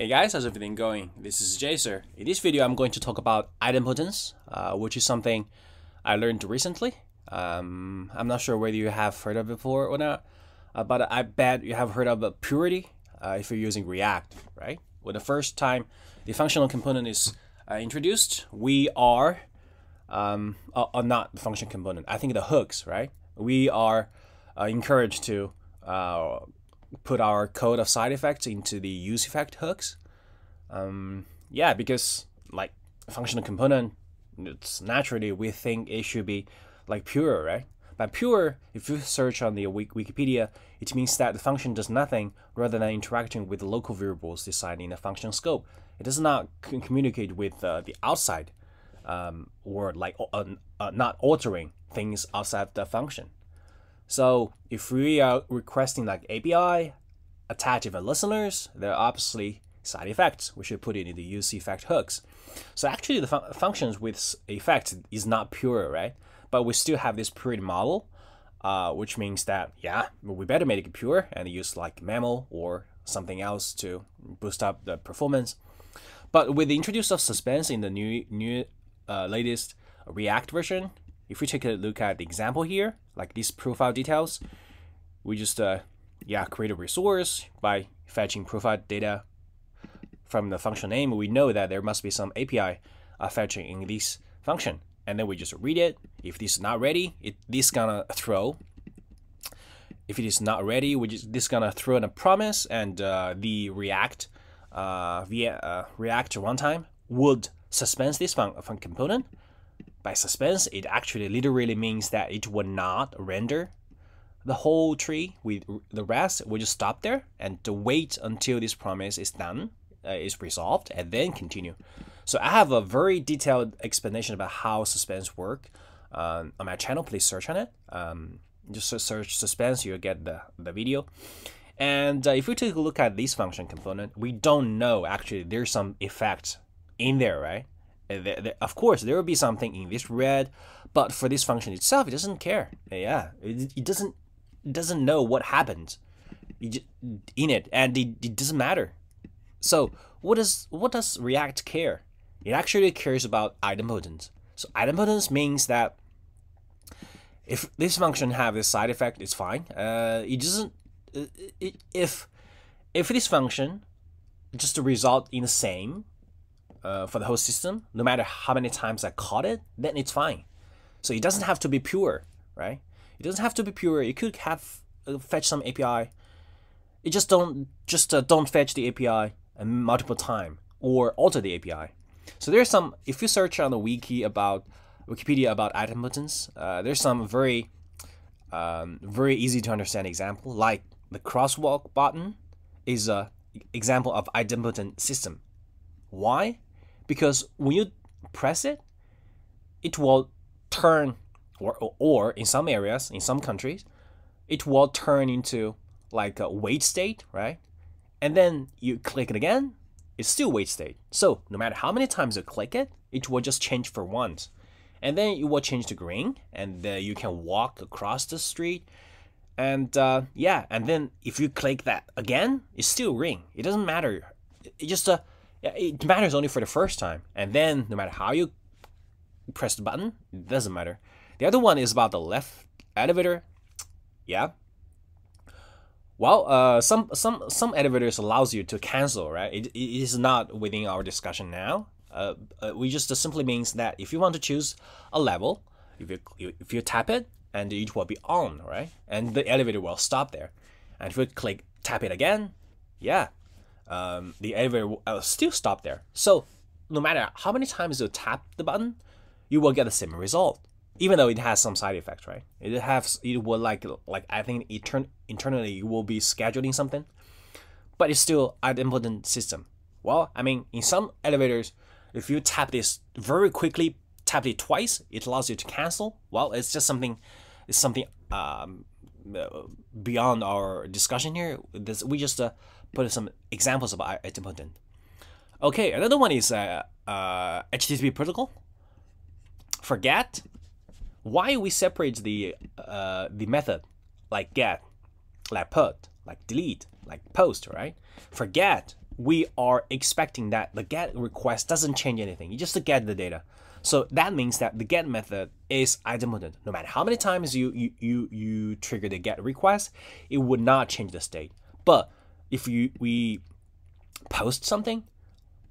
Hey guys, how's everything going? This is Jacer. In this video I'm going to talk about idempotence, which is something I learned recently. I'm not sure whether you have heard of it before or not, but I bet you have heard of purity if you're using React, right? Well, the first time the functional component is introduced, we are, not the function component, I think the hooks, right? We are encouraged to put our code of side effects into the useEffect hooks. Yeah, because like functional component, it's naturally we think it should be like pure, right? By pure, if you search on the Wikipedia, it means that the function does nothing rather than interacting with the local variables deciding the function scope. It does not communicate with the outside world, like not altering things outside the function. So if we are requesting like API, attach event listeners, there are obviously side effects. We should put it in the useEffect hooks. So actually the functions with effects is not pure, right? But we still have this purity model, which means that, yeah, we better make it pure and use like mammal or something else to boost up the performance. But with the introduce of suspense in the latest React version, if we take a look at the example here, like these profile details, we just create a resource by fetching profile data from the function name. We know that there must be some API fetching in this function, and then we just read it. If this is not ready, this is gonna throw in a promise, and the React React runtime would suspend this component. By suspense, it actually literally means that it will not render the whole tree with the rest. We'll just stop there and wait until this promise is done, is resolved, and then continue. So I have a very detailed explanation about how suspense work on my channel. Please search on it. Just search suspense, you'll get the video. And if we take a look at this function component, we don't know actually there's some effect in there, right? Of course, there will be something in this red, but for this function itself, it doesn't care. Yeah, it doesn't know what happened in it, and it doesn't matter. So what does React care? It actually cares about idempotence. So idempotence means that if this function have this side effect, it's fine. It doesn't. If this function just result in the same. For the whole system, no matter how many times I caught it, then it's fine. So it doesn't have to be pure, right? It doesn't have to be pure. It could have fetch some API. It just don't fetch the API multiple times or alter the API. So there's some. If you search on the wiki about Wikipedia about idempotence, there's some very easy to understand example, like the crosswalk button is a example of idempotent system. Why? Because when you press it, it will turn, or in some areas, in some countries, it will turn into like a wait state, right? And then you click it again, it's still wait state. So no matter how many times you click it, it will just change for once. And then it will change to green, and you can walk across the street. And yeah, and then if you click that again, it's still green. It doesn't matter. It just it matters only for the first time, and then no matter how you press the button, it doesn't matter. The other one is about the left elevator. Yeah. Well, some elevators allows you to cancel, right? It is not within our discussion now. We just simply means that if you want to choose a level, if you tap it, and it will be on, right? And the elevator will stop there. And if we tap it again, yeah. The elevator will still stop there. So no matter how many times you tap the button, you will get the same result, even though it has some side effects, right? It will like I think internally you will be scheduling something, but it's still an idempotent system. Well, I mean, in some elevators, if you tap this very quickly, tap it twice, it allows you to cancel. Well, it's just something, it's something beyond our discussion here. We just put some examples of idempotent. Okay, another one is HTTP protocol. For GET, why we separate the method like GET, like PUT, like DELETE, like POST, right? For GET, we are expecting that the get request doesn't change anything. You just get the data. So that means that the get method is idempotent. No matter how many times you trigger the get request, it would not change the state. But if we post something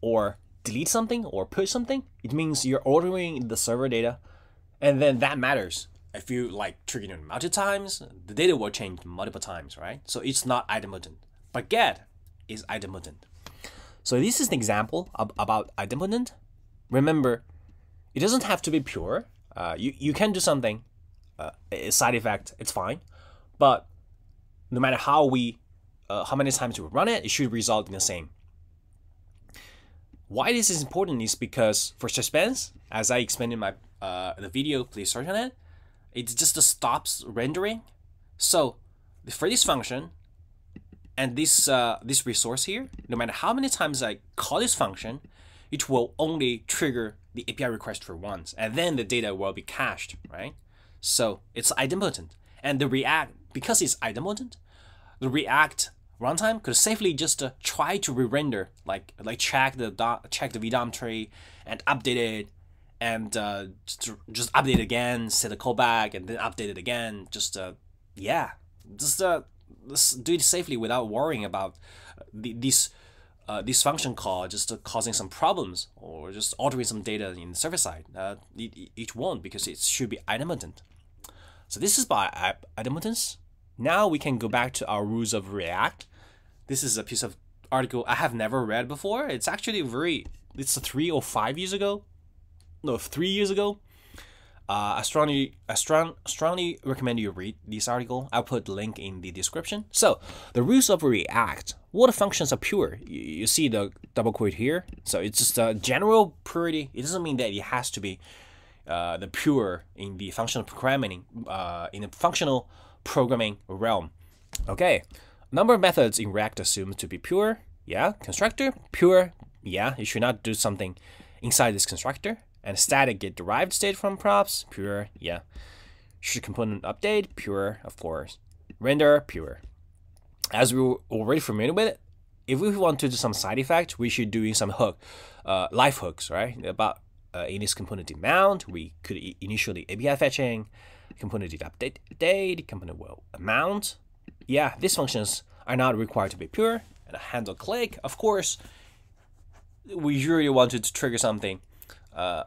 or delete something or push something, it means you're ordering the server data, and then that matters. If you like trigger it multiple times, the data will change multiple times, right? So it's not idempotent. But get is idempotent. So this is an example about idempotent. Remember, it doesn't have to be pure. You can do something, a side effect, it's fine. But no matter how many times we run it, it should result in the same. Why this is important is because for suspense, as I explained in my the video, please search on it. It just stops rendering. So for this function and this this resource here, no matter how many times I call this function, it will only trigger the API request for once, and then the data will be cached, right? So it's idempotent, and the React, because it's idempotent, the React runtime could safely just try to re-render, like check the VDOM tree and update it, and just update it again, set a callback, and then update it again. Just do it safely without worrying about this function call just causing some problems or just altering some data in the server side. It won't, because it should be idempotent. So this is by idempotence. Now we can go back to our rules of React. This is a piece of article I have never read before. It's actually it's 3 or 5 years ago. No, 3 years ago. I strongly recommend you read this article. I'll put the link in the description. So the rules of React, what functions are pure? You see the double quote here. So it's just a general purity. It doesn't mean that it has to be the pure in the functional programming, in the functional programming realm. Okay, number of methods in React assumed to be pure. Yeah, constructor, pure. Yeah, you should not do something inside this constructor. And static get derived state from props, pure, yeah. Should component update, pure, of course. Render, pure. As we were already familiar with it, if we want to do some side effect, we should do some hook, life hooks, right? About in this component did mount, we could initially API fetching, component did update, component will mount. Yeah, these functions are not required to be pure. And a handle click, of course, we usually wanted to trigger something.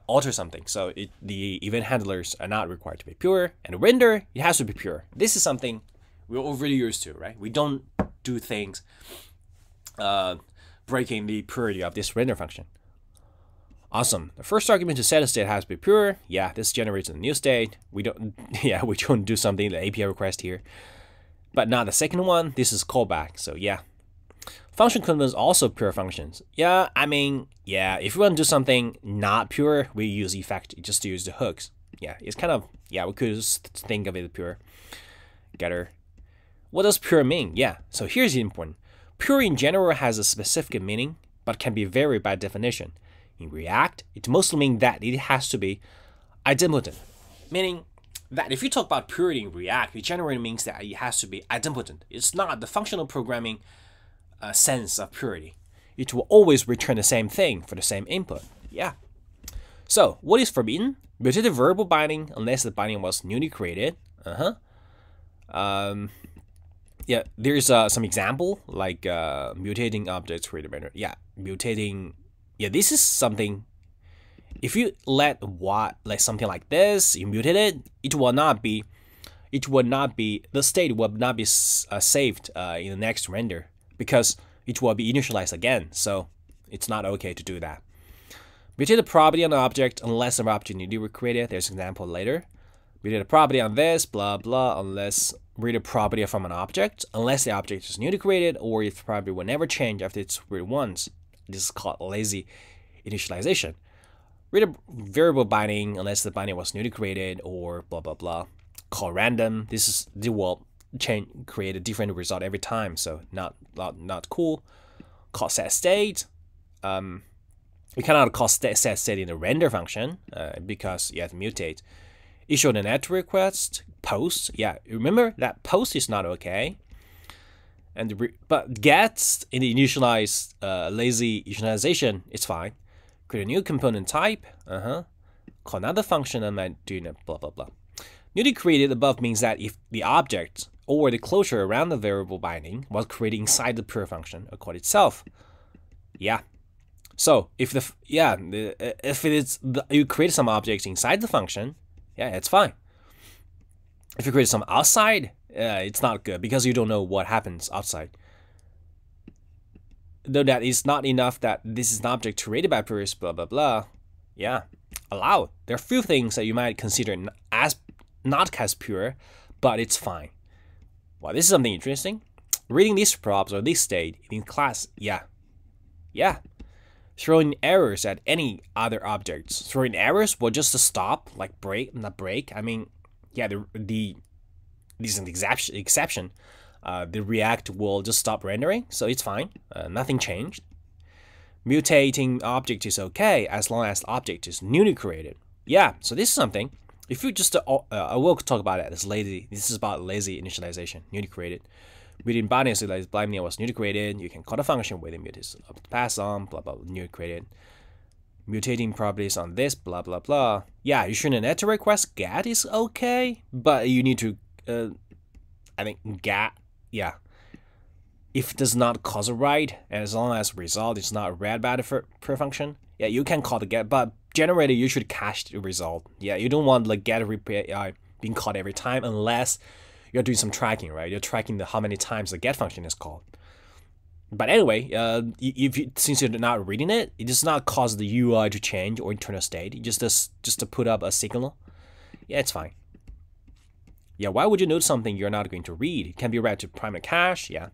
Alter something, so the event handlers are not required to be pure, and render, it has to be pure. This is something we're already used to, right? We don't do things breaking the purity of this render function. Awesome. The first argument to set a state has to be pure. Yeah, this generates a new state. We don't do something the API request here, but not the second one. This is callback. So yeah. Function components also pure functions. Yeah, I mean, yeah, if you want to do something not pure, we use effect, just use the hooks. Yeah, it's kind of, yeah, we could just think of it as pure. Getter. What does pure mean? Yeah, so here's the important. Pure in general has a specific meaning, but can be varied by definition. In React, it mostly means that it has to be idempotent, meaning that if you talk about purity in React, it generally means that it has to be idempotent. It's not the functional programming sense of purity. It will always return the same thing for the same input. Yeah. So what is forbidden? Mutated verbal binding, unless the binding was newly created. Yeah. There's some example like mutating objects created by. Yeah, mutating. Yeah, this is something. If you let something like this, you mutate it, it will not be. It will not be. The state will not be saved in the next render, because it will be initialized again, so it's not okay to do that. Mutate the property on the object unless an object newly recreated. There's an example later. Mutate the property on this, blah blah, unless read a property from an object, unless the object is newly created, or if the property will never change after it's read once. This is called lazy initialization. Read a variable binding unless the binding was newly created, or blah blah blah. Call random. This is the world. Create a different result every time, so not cool. Call set state. We cannot call set state in the render function because you have to mutate. Issue the net request, post. Yeah, remember that post is not okay. But gets in the initialized lazy initialization, it's fine. Create a new component type, call another function and then do blah blah blah. Newly created above means that if the object or the closure around the variable binding was created inside the pure function or code itself. Yeah. So if the you create some objects inside the function, yeah, it's fine. If you create some outside, it's not good because you don't know what happens outside. Though that is not enough that this is an object created by purists, blah blah blah. Yeah, allowed. There are few things that you might consider as not as pure, but it's fine. Well, this is something interesting. Reading these props or this state in class, yeah. Throwing errors at any other objects. Throwing errors will just stop, like break. I mean, yeah, this is an exception. The React will just stop rendering, so it's fine. Nothing changed. Mutating object is okay as long as the object is newly created. Yeah, so this is something. If you just, I will talk about it as lazy. This is about lazy initialization, newly created. Within bindings, like blindly was newly created. You can call the function with the mutates pass on, blah blah, newly created. Mutating properties on this, blah blah blah. Yeah, you shouldn't enter request. Get is okay, but you need to, I think get, yeah. If it does not cause a write, and as long as result is not read by the pure function, yeah, you can call the get, but generally you should cache the result. Yeah, you don't want the get being called every time unless you're doing some tracking, right? You're tracking how many times the get function is called. But anyway, since you're not reading it, it does not cause the UI to change or internal state. It just does, just to put up a signal. Yeah, it's fine. Yeah, why would you note something you're not going to read? It can be read to primary cache. Yeah.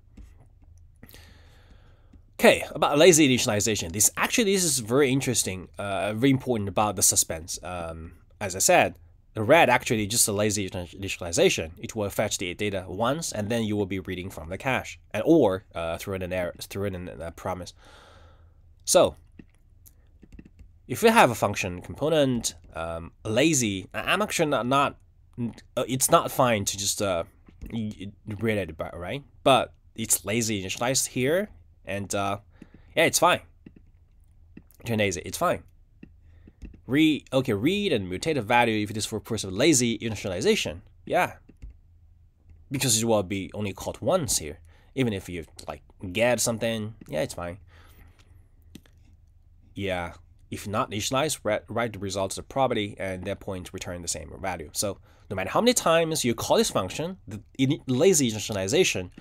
Okay, about lazy initialization. This is very interesting, very important about the suspense. As I said, the read actually just a lazy initialization. It will fetch the data once, and then you will be reading from the cache, and or through an error, through a promise. So, if you have a function component lazy, I'm actually it's not fine to just read it, right? But it's lazy initialized here, and yeah, it's fine. Turn lazy, it's fine. Read and mutate a value if it is for purpose of lazy initialization. Yeah, because it will be only called once here. Even if you like get something, yeah, it's fine. Yeah, if not initialized, write the results of the property and at that point return the same value. So no matter how many times you call this function, the lazy initialization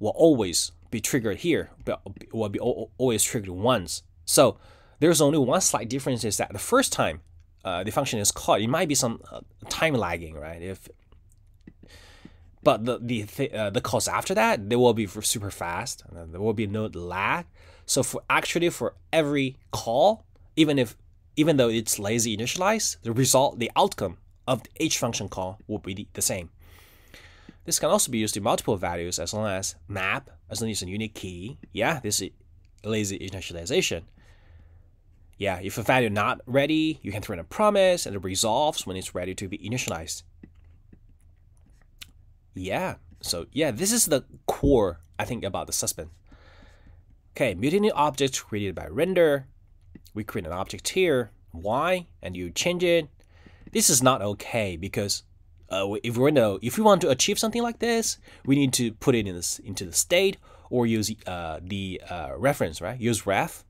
will always be triggered here, but will be always triggered once. So there's only one slight difference is that the first time the function is called, it might be some time lagging, right? But the calls after that, they will be super fast. There will be no lag. So for every call, even though it's lazy initialized, the outcome of each function call will be the same. This can also be used in multiple values as long as map, as long as it's a unique key. Yeah, this is lazy initialization. Yeah, if a value not ready, you can throw in a promise and it resolves when it's ready to be initialized. Yeah, so yeah, this is the core, I think, about the suspense. Okay, mutating objects created by render. We create an object here, y, and you change it. This is not okay because if we want to achieve something like this, we need to put it into the state or use the reference, right? Use ref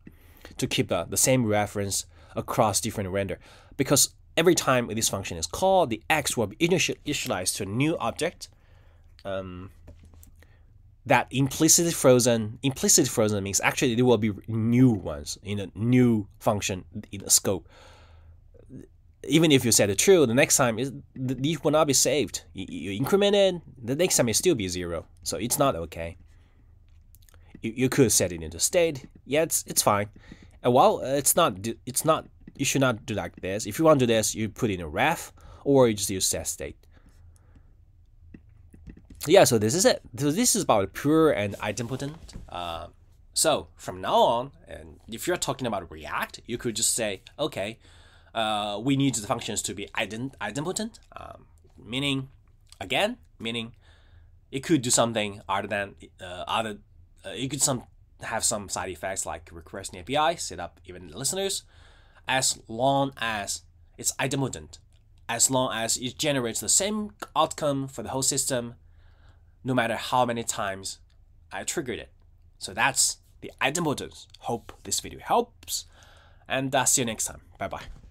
to keep the same reference across different render, because every time this function is called, the x will be initialized to a new object that implicitly frozen. Implicitly frozen means actually there will be new ones in a new function in the scope. Even if you set it true, the next time these will not be saved. You increment it, the next time it still be 0, so it's not okay. You could set it into state. Yeah, it's fine. And while you should not do like this. If you want to do this, you put in a ref or you just use set state. Yeah, so this is it. So this is about pure and idempotent. So from now on, and if you're talking about React, you could just say, okay, we need the functions to be idempotent, meaning it could do something other than it could have some side effects like requesting API, set up even listeners, as long as it's idempotent, as long as it generates the same outcome for the whole system, no matter how many times I triggered it. So that's the idempotence. Hope this video helps, and I'll see you next time. Bye bye.